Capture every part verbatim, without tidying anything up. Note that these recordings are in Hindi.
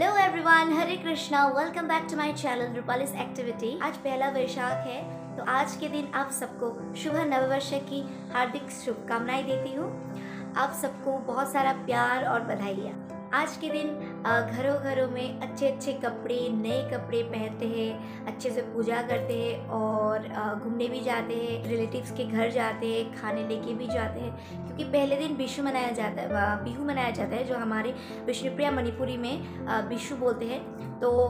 Hello everyone, Hare Krishna. Welcome back to my channel Rupali's activity. आज पहला वैशाख है, तो आज के दिन आप सबको शुभ नववर्ष की हार्दिक शुभकामनाएं देती हूँ। आप सबको बहुत सारा प्यार और बधाइयाँ। आज के दिन घरों घरों में अच्छे अच्छे कपड़े, नए कपड़े पहनते हैं, अच्छे से पूजा करते हैं और घूमने भी जाते हैं, रिलेटिव्स के घर जाते हैं, खाने लेके भी जाते हैं। क्योंकि पहले दिन बिशु मनाया जाता है, बिहू मनाया जाता है, जो हमारे विष्णुप्रिया मणिपुरी में बिशु बोलते हैं। तो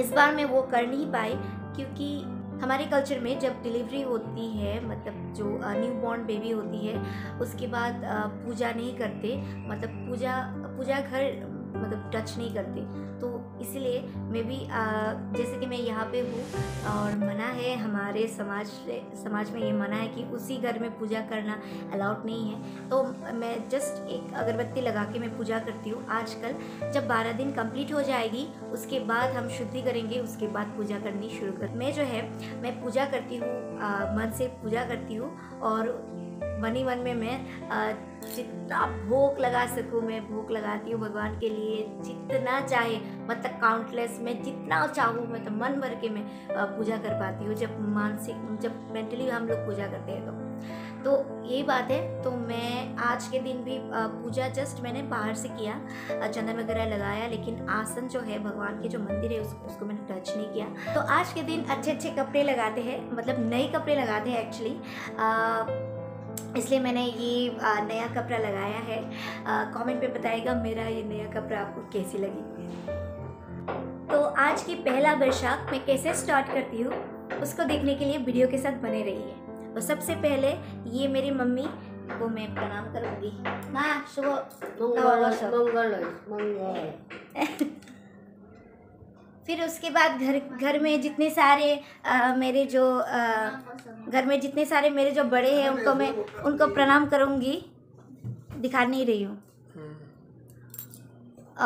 इस बार मैं वो कर नहीं पाई, क्योंकि हमारे कल्चर में जब डिलीवरी होती है, मतलब जो न्यू बॉर्न बेबी होती है, उसके बाद पूजा नहीं करते, मतलब पूजा पूजा घर मतलब टच नहीं करते। तो इसलिए मैं भी आ, जैसे कि मैं यहाँ पे हूँ और मना है हमारे समाज समाज में, ये मना है कि उसी घर में पूजा करना अलाउड नहीं है। तो मैं जस्ट एक अगरबत्ती लगा के मैं पूजा करती हूँ आजकल। जब बारह दिन कंप्लीट हो जाएगी, उसके बाद हम शुद्धि करेंगे, उसके बाद पूजा करनी शुरू कर। मैं जो है मैं पूजा करती हूँ, मन से पूजा करती हूँ और मन ही मन में मैं जितना भोग लगा सकूँ मैं भोग लगाती हूँ भगवान के लिए, जितना चाहे, मतलब काउंटलेस। मैं जितना चाहूँ, मतलब मन भर के मैं पूजा कर पाती हूँ जब मानसिक, जब मेंटली हम लोग पूजा करते हैं। तो तो यही बात है। तो मैं आज के दिन भी पूजा जस्ट मैंने बाहर से किया, चंदन वगैरह लगाया, लेकिन आसन जो है भगवान के, जो मंदिर है, उसको उसको मैंने टच नहीं किया। तो आज के दिन अच्छे अच्छे कपड़े लगाते हैं, मतलब नए कपड़े लगाते हैं एक्चुअली, इसलिए मैंने ये आ, नया कपड़ा लगाया है। कमेंट पे बताइएगा मेरा ये नया कपड़ा आपको कैसी लगी। तो आज की पहला बैशाख मैं कैसे स्टार्ट करती हूँ, उसको देखने के लिए वीडियो के साथ बने रहिए। और सबसे पहले ये मेरी मम्मी को मैं प्रणाम करूँगी। माँ शुभ मंगल मंगल। फिर उसके बाद घर घर में जितने सारे आ, मेरे जो आ, घर में जितने सारे मेरे जो बड़े हैं, उनको मैं उनको प्रणाम करूँगी, दिखा नहीं रही हूँ।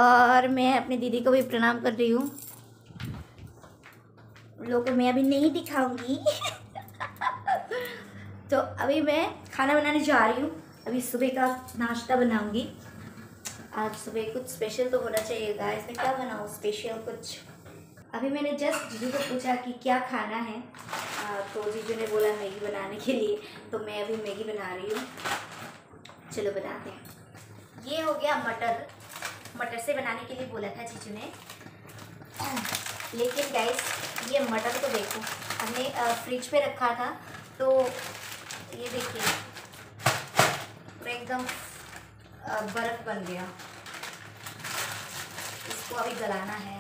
और मैं अपनी दीदी को भी प्रणाम कर रही हूँ, लोगों को मैं अभी नहीं दिखाऊंगी। तो अभी मैं खाना बनाने जा रही हूँ, अभी सुबह का नाश्ता बनाऊंगी। आज सुबह कुछ स्पेशल तो होना चाहिए गाइस, मैं क्या बनाऊँ स्पेशल कुछ। अभी मैंने जस्ट जीजू को पूछा कि क्या खाना है, आ, तो जीजू ने बोला मैगी बनाने के लिए, तो मैं अभी मैगी बना रही हूँ। चलो बनाते हैं। ये हो गया मटर, मटर से बनाने के लिए बोला था जीजू ने, लेकिन गाइस ये मटर को देखो, हमने फ्रिज में रखा था, तो ये देखिए एकदम बर्फ बन गया। इसको अभी गलाना है।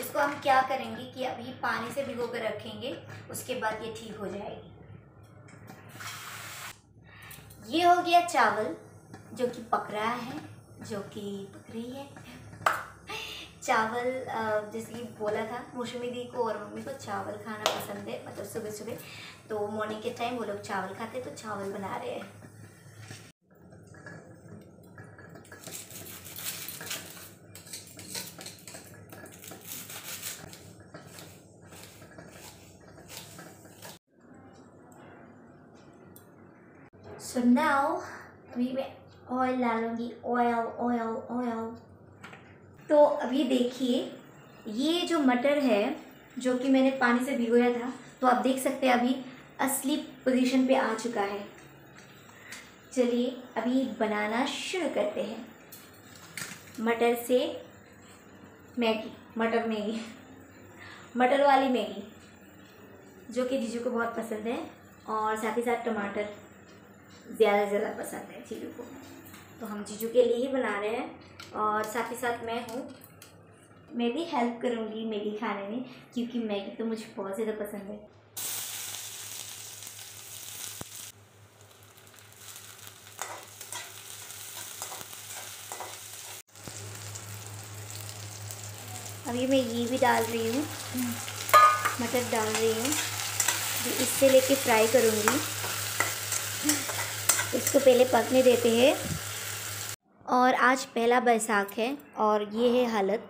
इसको हम क्या करेंगे कि अभी पानी से भिगो कर रखेंगे, उसके बाद ये ठीक हो जाएगी। ये हो गया चावल जो कि पक रहा है, जो कि पक रही है। चावल जैसे कि बोला था मौसमी दी को और मम्मी को चावल खाना पसंद है, मतलब सुबह सुबह, तो मॉर्निंग के टाइम वो लोग चावल खाते, तो चावल बना रहे हैं। So now अभी मैं ऑयल डालूंगी, ऑयल ऑयल ऑयल। तो अभी देखिए ये जो मटर है जो कि मैंने पानी से भिगोया था, तो आप देख सकते हैं अभी असली पोजीशन पे आ चुका है। चलिए अभी बनाना शुरू करते हैं मटर से मैगी, मटर मैगी, मटर वाली मैगी, जो कि जीजू को बहुत पसंद है और साथ ही साथ टमाटर ज़्यादा से ज़्यादा पसंद है जीजू को, तो हम जीजू के लिए ही बना रहे हैं। और साथ ही साथ मैं हूँ, मैं भी हेल्प करूँगी मैगी खाने में, क्योंकि मैगी तो मुझे बहुत ज़्यादा पसंद है। अभी मैं ये भी डाल रही हूँ, मटर डाल रही हूँ, इससे लेके फ्राई करूँगी। इसको पहले पकने देते हैं। और आज पहला बैसाख है और ये है हालत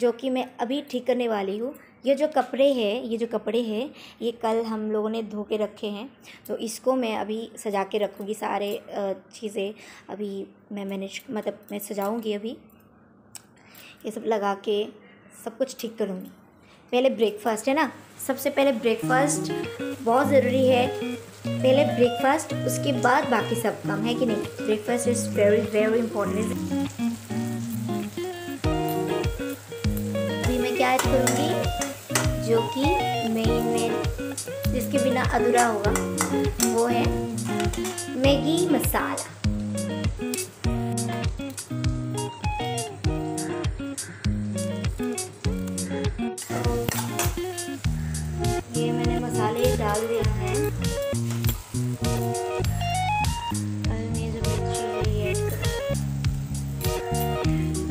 जो कि मैं अभी ठीक करने वाली हूँ। ये जो कपड़े हैं ये जो कपड़े हैं ये कल हम लोगों ने धो के रखे हैं, तो इसको मैं अभी सजा के रखूँगी। सारे चीज़ें अभी मैं मैनेज, मतलब मैं सजाऊँगी। अभी ये सब लगा के सब कुछ ठीक करूँगी। पहले ब्रेकफास्ट है ना, सबसे पहले ब्रेकफास्ट बहुत ज़रूरी है। पहले ब्रेकफास्ट, उसके बाद बाकी सब काम, है कि नहीं। Breakfast is very very important. अभी मैं क्या ऐड करूँगी जो कि मेन मेन जिसके बिना अधूरा होगा, वो है मैगी मसाला। डाल देते हैं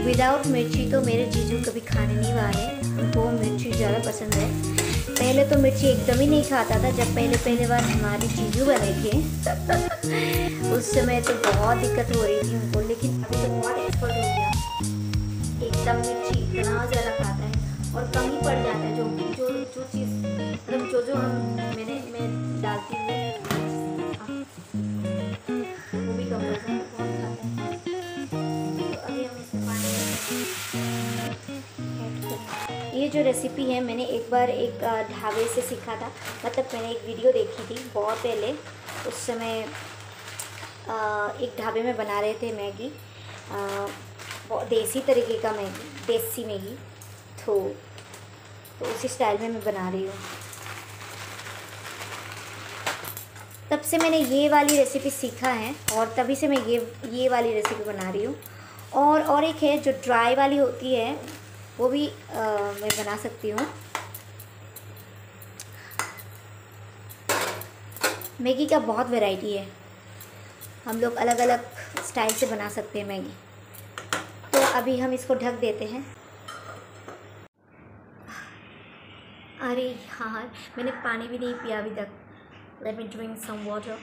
विदाउट मिर्ची तो मेरे जीजू कभी खाने नहीं वाले, उनको मिर्ची ज़्यादा पसंद है। पहले तो मिर्ची एकदम ही नहीं खाता था, जब पहले पहले बार हमारे जीजू बने थे उस समय तो बहुत दिक्कत हो रही थी उनको, लेकिन अभी तो बहुत एक्सपर्ट हो गया। एकदम मिर्ची इतना ज़्यादा खाता है और कम ही पड़ जाता है जो जो जो चीज़ मतलब जो जो हम मैंने मैं डालती हूँ वो भी कम पड़ता है, बहुत ज़्यादा। तो अभी हम इसमें पानी, ये जो रेसिपी है मैंने एक बार एक ढाबे से सीखा था। मतलब मैंने एक वीडियो देखी थी बहुत पहले, उस समय एक ढाबे में बना रहे थे मैगी, देसी तरीके का मैगी, देसी मैगी। तो तो उसी स्टाइल में मैं बना रही हूँ। तब से मैंने ये वाली रेसिपी सीखा है और तभी से मैं ये ये वाली रेसिपी बना रही हूँ। और और एक है जो ड्राई वाली होती है, वो भी आ, मैं बना सकती हूँ। मैगी का बहुत वैरायटी है, हम लोग अलग अलग स्टाइल से बना सकते हैं मैगी। तो अभी हम इसको ढक देते हैं। अरे यार, मैंने पानी भी नहीं पिया अभी तक। Let me drink some water.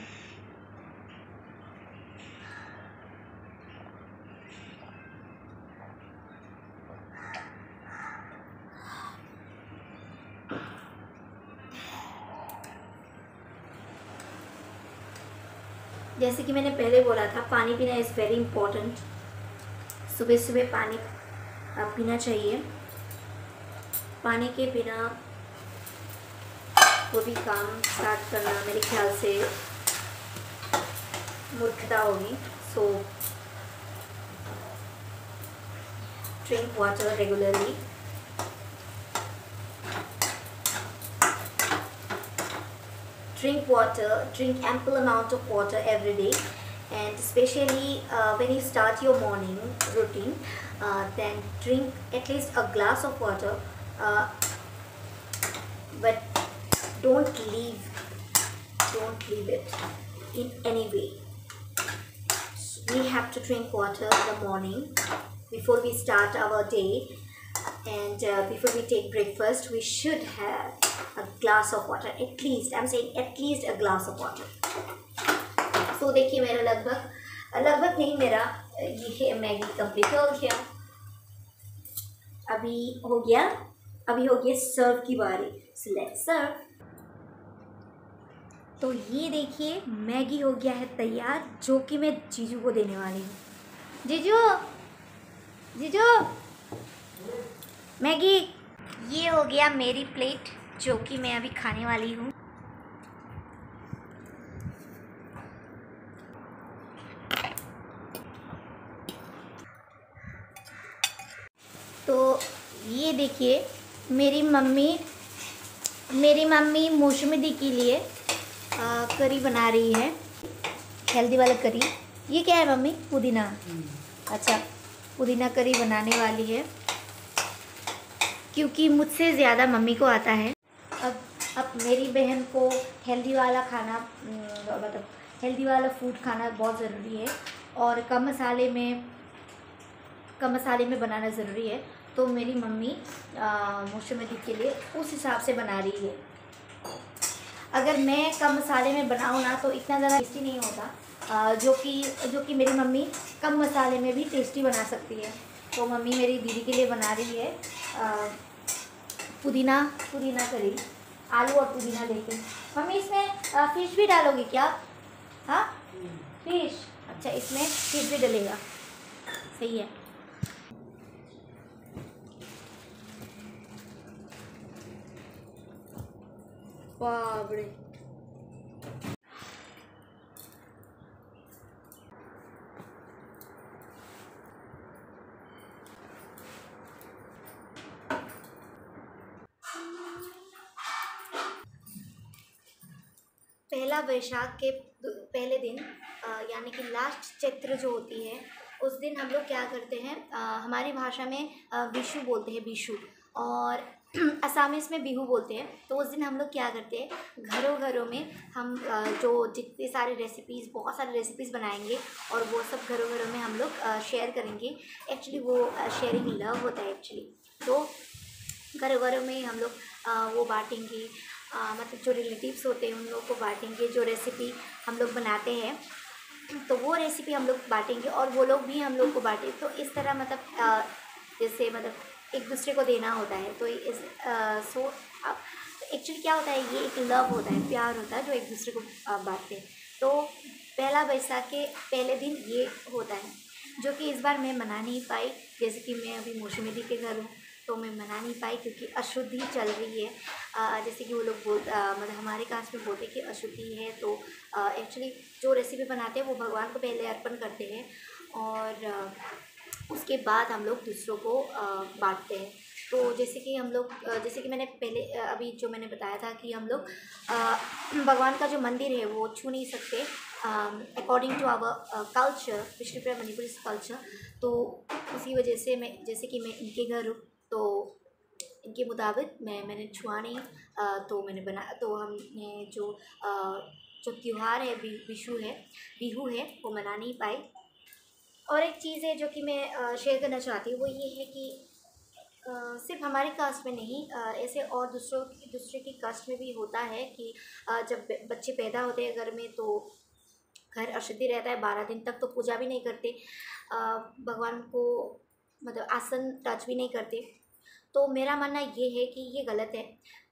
जैसे कि मैंने पहले बोला था, पानी पीना इज़ वेरी इम्पोर्टेंट। सुबह सुबह पानी पीना चाहिए, पानी के बिना कोई भी काम स्टार्ट करना मेरे ख्याल से मूर्खता होगी। So drink water regularly. Drink water, drink ample amount of water every day, and especially uh, when you start your morning routine, uh, then drink at least a glass of water, uh, but don't leave don't leave it in any way. We have to drink water in the morning before we start our day, and uh, before we take breakfast we should have a glass of water at least. I'm saying at least a glass of water. So देखिए, मेरा लगभग लगभग नहीं, मेरा ये मैगी कंप्लीट हो गया। अभी हो गया अभी हो गया सर्व की बारी। So let's serve. तो ये देखिए, मैगी हो गया है तैयार, जो कि मैं जीजू को देने वाली हूँ। जीजू जीजू मैगी। ये हो गया मेरी प्लेट, जो कि मैं अभी खाने वाली हूँ। तो ये देखिए, मेरी मम्मी मेरी मम्मी मोसम्मी के लिए आ, करी बना रही है, हेल्दी वाला करी। ये क्या है मम्मी? पुदीना। अच्छा, पुदीना करी बनाने वाली है, क्योंकि मुझसे ज़्यादा मम्मी को आता है। अब अब मेरी बहन को हेल्दी वाला खाना, मतलब हेल्दी वाला फूड खाना बहुत ज़रूरी है, और कम मसाले में कम मसाले में बनाना ज़रूरी है। तो मेरी मम्मी मोसम्मी के लिए उस हिसाब से बना रही है। अगर मैं कम मसाले में बनाऊँ ना, तो इतना ज़्यादा टेस्टी नहीं होता, जो कि जो कि मेरी मम्मी कम मसाले में भी टेस्टी बना सकती है। तो मम्मी मेरी दीदी के लिए बना रही है आ, पुदीना पुदीना करी, आलू और पुदीना लेके। मम्मी इसमें फ़िश भी डालोगे क्या? हाँ, फिश। अच्छा, इसमें फिश भी डलेगा, सही है। बाबरे पहला वैशाख के पहले दिन यानी कि लास्ट चैत्र जो होती है उस दिन हम लोग क्या करते हैं, आ, हमारी भाषा में विशु बोलते हैं, विशु, और असामीस में बिहू बोलते हैं। तो उस दिन हम लोग क्या करते हैं, घरों घरों में हम आ, जो जितने सारे रेसिपीज़ बहुत सारे रेसिपीज़ बनाएंगे और वो सब घरों घरों में हम लोग शेयर करेंगे। एक्चुअली वो शेयरिंग लव होता है एक्चुअली। तो घरों घरों में हम लोग आ, वो बांटेंगे, आ, मतलब जो रिलेटिव्स होते हैं उन लोगों को बांटेंगे, जो रेसिपी हम लोग बनाते हैं तो वो रेसिपी हम लोग बांटेंगे और वो लोग भी हम लोग को बांटें। तो इस तरह मतलब आ, जैसे मतलब एक दूसरे को देना होता है। तो इस आ, सो एक्चुअली क्या होता है, ये एक लव होता है, प्यार होता है जो एक दूसरे को बांटते हैं। तो पहला बैसाख के पहले दिन ये होता है, जो कि इस बार मैं मना नहीं पाई। जैसे कि मैं अभी मौसमी दी के घर हूँ तो मैं मना नहीं पाई क्योंकि अशुद्धि चल रही है। आ, जैसे कि वो लोग बोल मतलब हमारे कास्ट में बोलते हैं कि अशुद्धि है। तो एक्चुअली जो रेसिपी बनाते हैं वो भगवान को पहले अर्पण करते हैं और आ, उसके बाद हम लोग दूसरों को बांटते हैं। तो जैसे कि हम लोग जैसे कि मैंने पहले अभी जो मैंने बताया था कि हम लोग भगवान का जो मंदिर है वो छू नहीं सकते according to our culture, Vishnupriya Manipuri culture. तो उसी वजह से मैं जैसे कि मैं इनके घर हूँ तो इनके मुताबिक मैं मैंने छुआ नहीं। आ, तो मैंने बना तो हमने जो आ, जो त्यौहार है विशु है बिहू है वो मना नहीं पाए। और एक चीज़ है जो कि मैं शेयर करना चाहती हूँ वो ये है कि आ, सिर्फ हमारे कास्ट में नहीं, आ, ऐसे और दूसरों दूसरे की कास्ट में भी होता है कि आ, जब बच्चे पैदा होते हैं घर में तो घर अशुद्धि रहता है। बारह दिन तक तो पूजा भी नहीं करते, आ, भगवान को मतलब आसन टच भी नहीं करते। तो मेरा मानना ये है कि ये गलत है।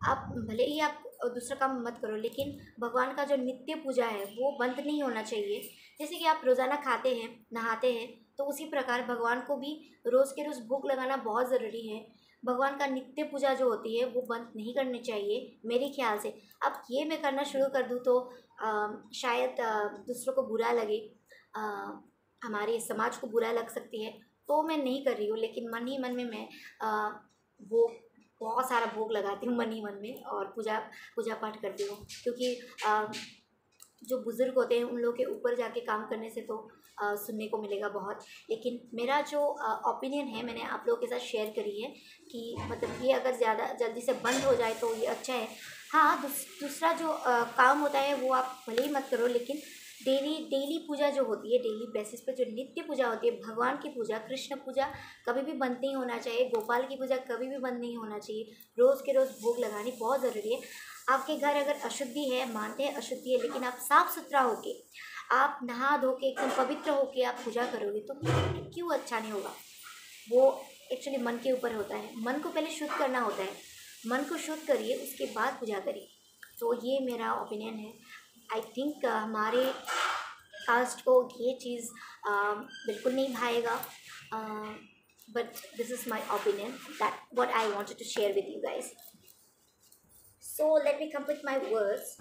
आप भले ही आप दूसरा काम मत करो लेकिन भगवान का जो नित्य पूजा है वो बंद नहीं होना चाहिए। जैसे कि आप रोज़ाना खाते हैं, नहाते हैं, तो उसी प्रकार भगवान को भी रोज़ के रोज़ भूख लगाना बहुत ज़रूरी है। भगवान का नित्य पूजा जो होती है वो बंद नहीं करनी चाहिए मेरे ख्याल से। अब ये मैं करना शुरू कर दूँ तो आ, शायद आ, दूसरों को बुरा लगे, आ, हमारे समाज को बुरा लग सकती है। तो मैं नहीं कर रही हूँ लेकिन मन ही मन में मैं आ, वो बहुत सारा भोग लगाती हूँ मन ही मन में और पूजा पूजा पाठ करती हूँ क्योंकि आ, जो बुज़ुर्ग होते हैं उन लोगों के ऊपर जाके काम करने से तो आ, सुनने को मिलेगा बहुत। लेकिन मेरा जो ओपिनियन है मैंने आप लोगों के साथ शेयर करी है कि मतलब ये अगर ज़्यादा जल्दी से बंद हो जाए तो ये अच्छा है। हाँ, दूस, दूसरा जो आ, काम होता है वो आप भले ही मत करो लेकिन डेली डेली पूजा जो होती है, डेली बेसिस पे जो नित्य पूजा होती है, भगवान की पूजा, कृष्ण पूजा कभी भी बंद नहीं होना चाहिए। गोपाल की पूजा कभी भी बंद नहीं होना चाहिए। रोज़ के रोज़ भोग लगानी बहुत ज़रूरी है। आपके घर अगर अशुद्धि है, मानते हैं अशुद्धि है, लेकिन आप साफ़ सुथरा होके, आप नहा धो के एकदम पवित्र होके आप पूजा करोगे तो क्यों अच्छा नहीं होगा। वो एक्चुअली मन के ऊपर होता है। मन को पहले शुद्ध करना होता है। मन को शुद्ध करिए उसके बाद पूजा करिए। तो ये मेरा ओपिनियन है। आई थिंक uh, हमारे कास्ट को ये चीज़ uh, बिल्कुल नहीं भाएगा, but this is my opinion that what I wanted to share with you guys. So let me complete my words.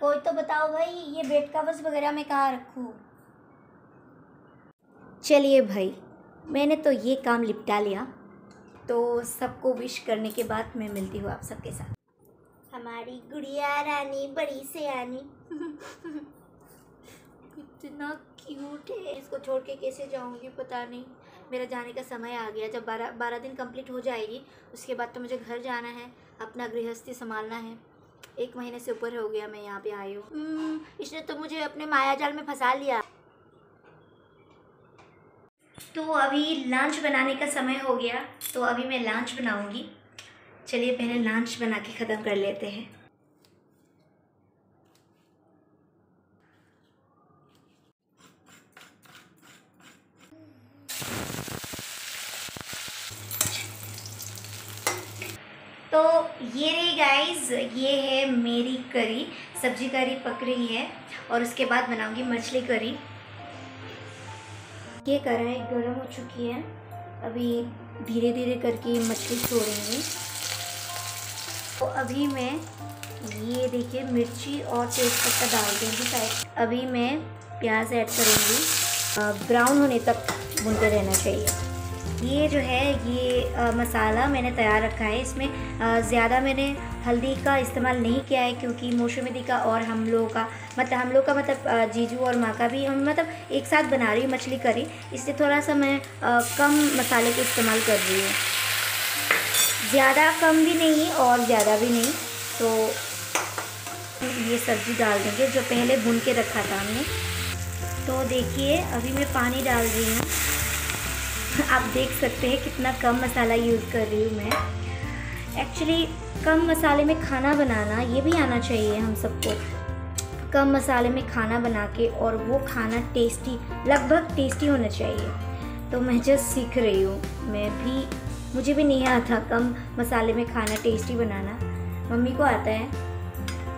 कोई तो बताओ भाई, ये बेड कवर्स वगैरह मैं कहाँ रखूँ। चलिए भाई, मैंने तो ये काम निपटा लिया। तो सबको विश करने के बाद मैं मिलती हूँ आप सबके साथ। हमारी गुड़िया रानी बड़ी से आनी इतना क्यूट है, इसको छोड़ के कैसे जाऊंगी पता नहीं। मेरा जाने का समय आ गया। जब बारह बारह दिन कंप्लीट हो जाएगी उसके बाद तो मुझे घर जाना है, अपना गृहस्थी संभालना है। एक महीने से ऊपर हो गया मैं यहाँ पे आई हूँ। इसने तो मुझे अपने मायाजाल में फंसा लिया। तो अभी लंच बनाने का समय हो गया तो अभी मैं लंच बनाऊँगी। चलिए पहले लंच बना के ख़त्म कर लेते हैं। तो ये रही गाइस, ये है मेरी करी, सब्जी करी पक रही है और उसके बाद बनाऊंगी मछली करी। ये कढ़ाई गर्म हो चुकी है, अभी धीरे धीरे करके मछली छोड़ेंगे। तो अभी मैं ये देखिए मिर्ची और तेजपत्ता डाल दूँगी साइड। अभी मैं प्याज ऐड करूँगी। ब्राउन होने तक भूनते रहना चाहिए। ये जो है ये आ, मसाला मैंने तैयार रखा है। इसमें ज़्यादा मैंने हल्दी का इस्तेमाल नहीं किया है क्योंकि मौसमी का और हम लोगों का मतलब हम लोग का मतलब जीजू और माँ का भी हम मतलब एक साथ बना रही मछली करी, इसलिए थोड़ा सा मैं आ, कम मसाले का इस्तेमाल कर रही हूँ। ज़्यादा कम भी नहीं और ज़्यादा भी नहीं। तो ये सब्ज़ी डाल देंगे जो पहले भून के रखा था हमने। तो देखिए अभी मैं पानी डाल रही हूँ। आप देख सकते हैं कितना कम मसाला यूज़ कर रही हूँ मैं। एक्चुअली कम मसाले में खाना बनाना ये भी आना चाहिए हम सबको। कम मसाले में खाना बना के और वो खाना टेस्टी लगभग टेस्टी होना चाहिए। तो मैं जस्ट सीख रही हूँ। मैं भी मुझे भी नहीं आता कम मसाले में खाना टेस्टी बनाना। मम्मी को आता है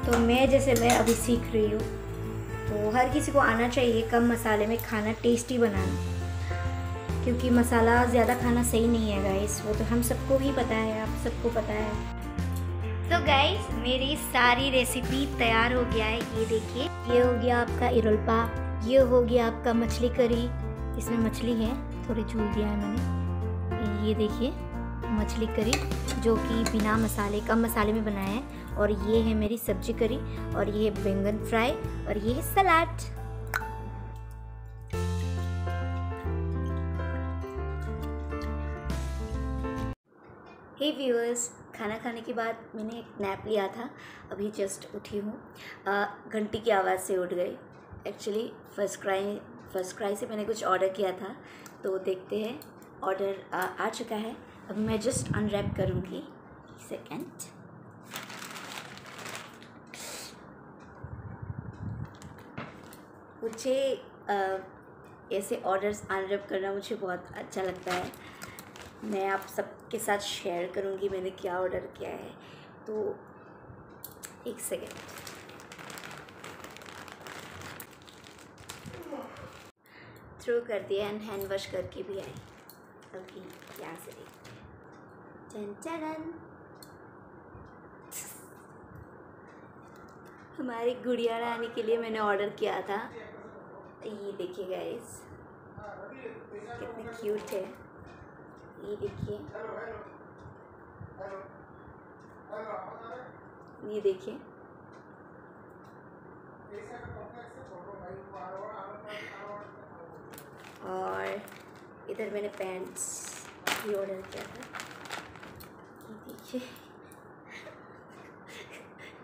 तो मैं जैसे मैं अभी सीख रही हूँ। तो हर किसी को आना चाहिए कम मसाले में खाना टेस्टी बनाना, क्योंकि मसाला ज़्यादा खाना सही नहीं है गाइस। वो तो हम सबको ही पता है, आप सबको पता है। तो गाइस मेरी सारी रेसिपी तैयार हो गया है। ये देखिए ये हो गया आपका इरोलपा, ये हो गया आपका मछली करी। इसमें मछली है, थोड़ी झूल दिया है मैंने। ये देखिए मछली करी जो कि बिना मसाले कम मसाले में बनाया है। और ये है मेरी सब्जी करी, और ये है बैंगन फ्राई, और ये है सलाद। हे व्यूअर्स, खाना खाने के बाद मैंने एक नैप लिया था। अभी जस्ट उठी हूँ, घंटी की आवाज़ से उठ गई। Actually first cry first cry से मैंने कुछ ऑर्डर किया था, तो देखते हैं। ऑर्डर आ, आ चुका है। अब मैं जस्ट अनरैप करूँगी। सेकेंड मुझे आ, ऐसे ऑर्डर्स अनरैप करना मुझे बहुत अच्छा लगता है। मैं आप सबके साथ शेयर करूँगी मैंने क्या ऑर्डर किया है। तो एक सेकेंड। थ्रो कर दिया एंड हैंड वॉश करके भी आई। अभी यहाँ से देखते हैं। चन चन हमारी गुड़िया रानी के लिए मैंने ऑर्डर किया था। ये देखिए गाइस कितने क्यूट है। ये देखिए ये देखिए और इधर मैंने पैंट्स भी ऑर्डर किया था। ये देखिए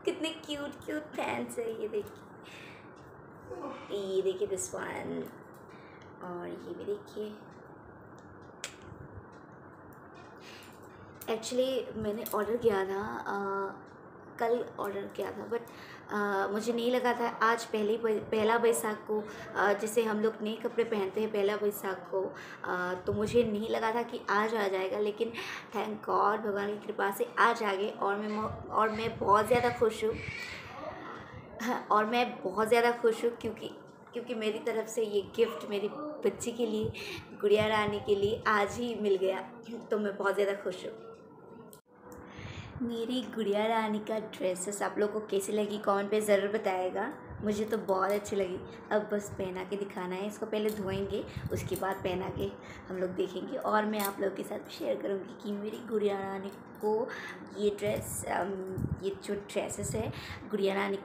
कितने क्यूट क्यूट पैंट्स है। ये देखिए ये देखिए दिस वन, और ये भी देखिए। एक्चुअली मैंने ऑर्डर किया था आ, कल ऑर्डर किया था, बट आ, मुझे नहीं लगा था आज पहली पहला बैसाख को आ, जैसे हम लोग नए कपड़े पहनते हैं पहला बैसाख को, आ, तो मुझे नहीं लगा था कि आज आ जाएगा। लेकिन थैंक गॉड, भगवान की कृपा से आज आ गए। और मैं और मैं बहुत ज़्यादा खुश हूँ और मैं बहुत ज़्यादा खुश हूँ क्योंकि क्योंकि मेरी तरफ से ये गिफ्ट मेरी बच्ची के लिए, गुड़िया रानी के लिए आज ही मिल गया। तो मैं बहुत ज़्यादा खुश हूँ। मेरी गुड़िया रानी का ड्रेसेस आप लोगों को कैसी लगी कमेंट पे ज़रूर बताएगा। मुझे तो बहुत अच्छी लगी। अब बस पहना के दिखाना है। इसको पहले धोएंगे, उसके बाद पहना के हम लोग देखेंगे। और मैं आप लोगों के साथ शेयर करूँगी कि मेरी गुड़िया रानी को ये ड्रेस ये जो ड्रेसेस है गुड़िया रानी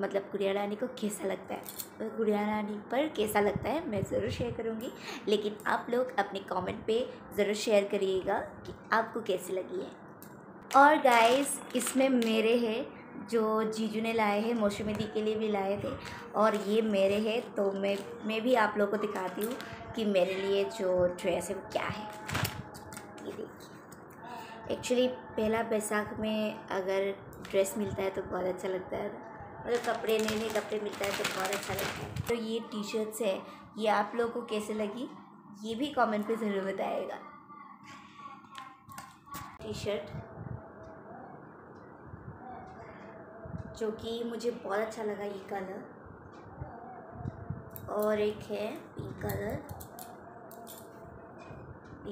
मतलब गुड़िया रानी को कैसा लगता है, गुड़िया रानी पर कैसा लगता है, मैं ज़रूर शेयर करूँगी। लेकिन आप लोग अपने कॉमेंट पर ज़रूर शेयर करिएगा कि आपको कैसी लगी है। और गाइस इसमें मेरे हैं जो जीजू ने लाए हैं, मौसमी दी के लिए भी लाए थे, और ये मेरे हैं। तो मैं मैं भी आप लोगों को दिखाती हूँ कि मेरे लिए जो ड्रेस है वो क्या है। ये देखिए एक्चुअली पहला बैसाख में अगर ड्रेस मिलता है तो बहुत अच्छा लगता है। मतलब कपड़े नए नए कपड़े मिलता है तो बहुत अच्छा लगता है। तो ये टी शर्ट्स है, ये आप लोगों को कैसे लगी ये भी कॉमेंट पर ज़रूर बताइएगा। टी शर्ट जो कि मुझे बहुत अच्छा लगा ये कलर, और एक है पिंक कलर।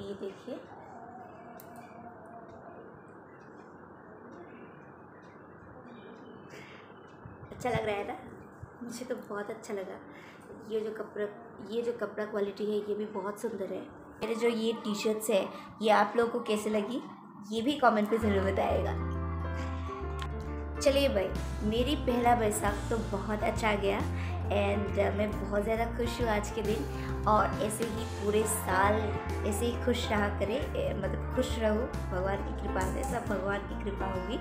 ये देखिए अच्छा लग रहा है ना, मुझे तो बहुत अच्छा लगा। ये जो कपड़ा ये जो कपड़ा क्वालिटी है ये भी बहुत सुंदर है। मेरे जो ये टी शर्ट्स है ये आप लोगों को कैसे लगी ये भी कमेंट पे ज़रूर बताइएगा। चलिए भाई, मेरी पहला बैसाख तो बहुत अच्छा गया एंड मैं बहुत ज़्यादा खुश हूँ आज के दिन, और ऐसे ही पूरे साल ऐसे ही खुश रहा करे, मतलब खुश रहो, भगवान की कृपा से, सब भगवान की कृपा होगी।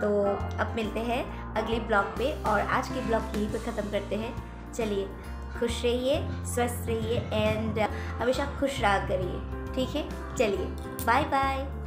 तो अब मिलते हैं अगले ब्लॉग पे, और आज के ब्लॉग यहीं पे ख़त्म करते हैं। चलिए, खुश रहिए, स्वस्थ रहिए एंड हमेशा खुश रहा करिए, ठीक है। चलिए, बाय बाय।